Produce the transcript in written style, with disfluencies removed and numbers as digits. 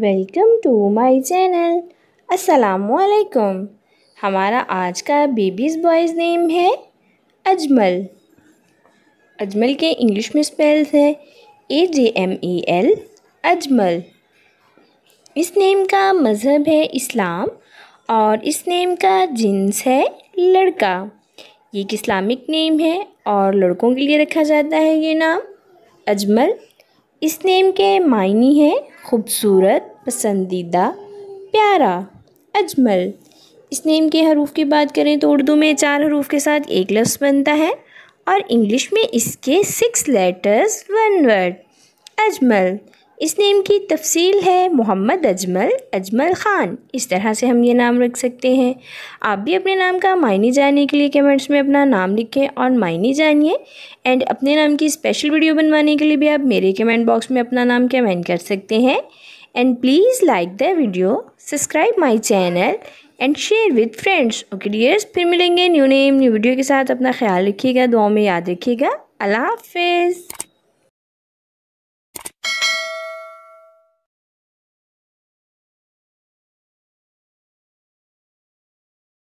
Welcome to my channel. अस्सलामुअलैकुम। हमारा आज का बेबीज़ बॉयज़ नेम है अजमल। अजमल के इंग्लिश में स्पेल्स है AJMAL अजमल। इस नेम का मज़हब है इस्लाम और इस नेम का जिन्स है लड़का। ये एक इस्लामिक नेम है और लड़कों के लिए रखा जाता है ये नाम अजमल। इस नेम के मायने हैं खूबसूरत, पसंदीदा, प्यारा। अजमल इस नेम के हरूफ की बात करें तो उर्दू में 4 हरूफ के साथ एक लफ्ज़ बनता है और इंग्लिश में इसके 6 लेटर्स 1 वर्ड। अजमल इस नेम की तफसील है मोहम्मद अजमल, अजमल ख़ान। इस तरह से हम ये नाम रख सकते हैं। आप भी अपने नाम का मायने जानने के लिए कमेंट्स में अपना नाम लिखें और मायने जानिए। एंड अपने नाम की स्पेशल वीडियो बनवाने के लिए भी आप मेरे कमेंट बॉक्स में अपना नाम कमेंट कर सकते हैं। And please like the video, subscribe my channel and share with friends. Okay dears, फिर मिलेंगे न्यू नेम न्यू वीडियो के साथ। अपना ख्याल रखिएगा, दुआओं में याद रखिएगा। अल्लाह हाफिज़।